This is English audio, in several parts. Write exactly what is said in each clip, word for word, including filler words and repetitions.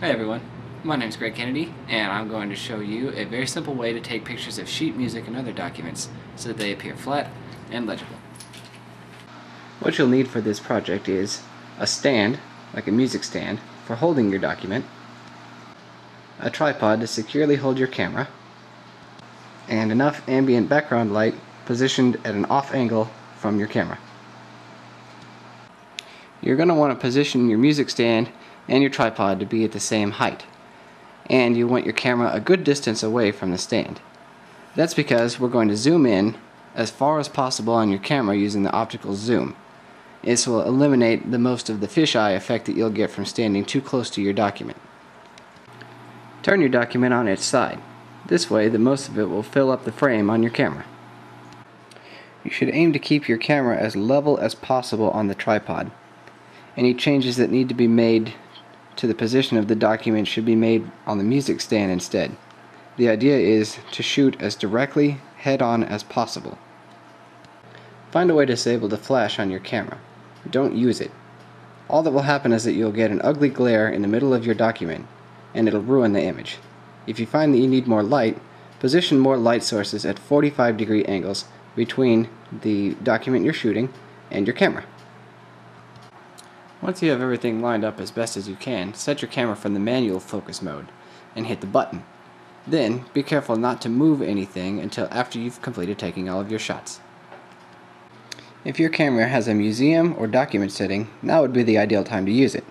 Hey everyone, my name is Greg Kennedy, and I'm going to show you a very simple way to take pictures of sheet music and other documents so that they appear flat and legible. What you'll need for this project is a stand, like a music stand, for holding your document, a tripod to securely hold your camera, and enough ambient background light positioned at an off angle from your camera. You're going to want to position your music stand and your tripod to be at the same height, and you want your camera a good distance away from the stand. That's because we're going to zoom in as far as possible on your camera using the optical zoom. This will eliminate the most of the fisheye effect that you'll get from standing too close to your document. Turn your document on its side. This way the most of it will fill up the frame on your camera. You should aim to keep your camera as level as possible on the tripod. Any changes that need to be made to the position of the document should be made on the music stand instead. The idea is to shoot as directly head-on as possible. Find a way to disable the flash on your camera. Don't use it. All that will happen is that you'll get an ugly glare in the middle of your document, and it'll ruin the image. If you find that you need more light, position more light sources at forty-five degree angles between the document you're shooting and your camera. Once you have everything lined up as best as you can, set your camera from the manual focus mode and hit the button. Then, be careful not to move anything until after you've completed taking all of your shots. If your camera has a museum or document setting, now would be the ideal time to use it.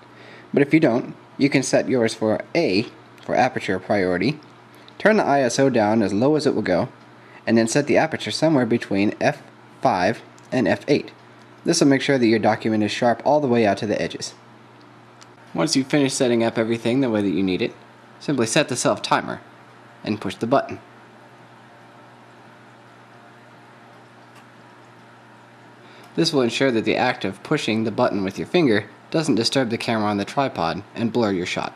But if you don't, you can set yours for A, for aperture priority, turn the I S O down as low as it will go, and then set the aperture somewhere between F five and F eight. This will make sure that your document is sharp all the way out to the edges. Once you've finished setting up everything the way that you need it, simply set the self timer and push the button. This will ensure that the act of pushing the button with your finger doesn't disturb the camera on the tripod and blur your shot.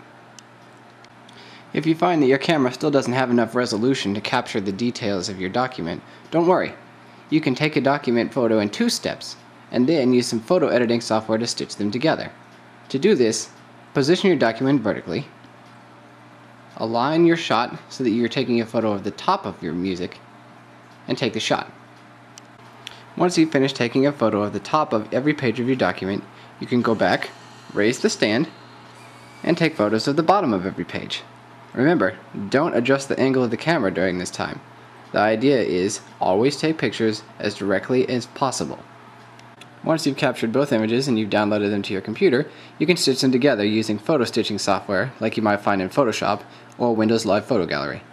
If you find that your camera still doesn't have enough resolution to capture the details of your document, don't worry. You can take a document photo in two steps, and then use some photo editing software to stitch them together. To do this, position your document vertically, align your shot so that you're taking a photo of the top of your music, and take the shot. Once you've finished taking a photo of the top of every page of your document, you can go back, raise the stand, and take photos of the bottom of every page. Remember, don't adjust the angle of the camera during this time. The idea is always take pictures as directly as possible. Once you've captured both images and you've downloaded them to your computer, you can stitch them together using photo stitching software like you might find in Photoshop or Windows Live Photo Gallery.